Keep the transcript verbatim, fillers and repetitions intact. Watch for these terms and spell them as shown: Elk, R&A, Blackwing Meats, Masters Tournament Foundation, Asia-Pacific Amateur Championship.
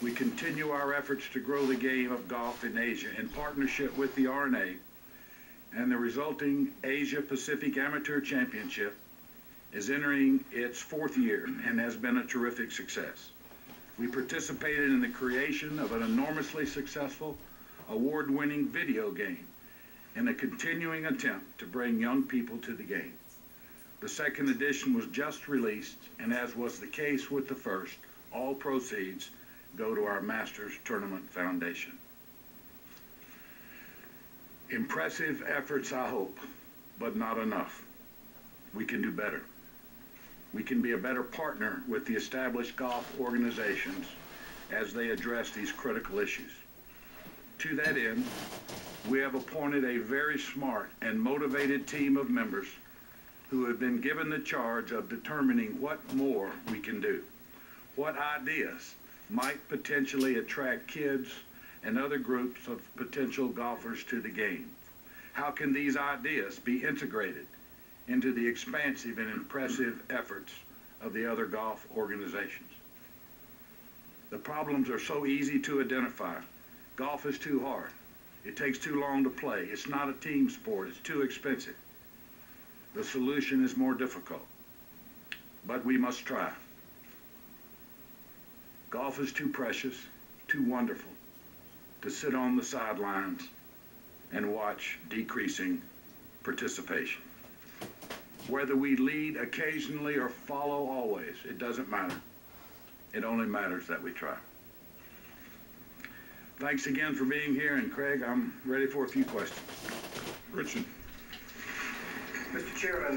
we continue our efforts to grow the game of golf in Asia in partnership with the R and A and the resulting Asia-Pacific Amateur Championship is entering its fourth year and has been a terrific success. We participated in the creation of an enormously successful, award-winning video game in a continuing attempt to bring young people to the game. The second edition was just released, and as was the case with the first, all proceeds go to our Masters Tournament Foundation. Impressive efforts, I hope, but not enough. We can do better. We can be a better partner with the established golf organizations as they address these critical issues. To that end, we have appointed a very smart and motivated team of members who have been given the charge of determining what more we can do, what ideas might potentially attract kids and other groups of potential golfers to the game. How can these ideas be integrated into the expansive and impressive efforts of the other golf organizations? The problems are so easy to identify. Golf is too hard. It takes too long to play. It's not a team sport. It's too expensive. The solution is more difficult, but we must try. Golf is too precious, too wonderful to sit on the sidelines and watch decreasing participation. Whether we lead occasionally or follow always, it doesn't matter. It only matters that we try. Thanks again for being here, and Craig, I'm ready for a few questions. Richard. Mister Chairman.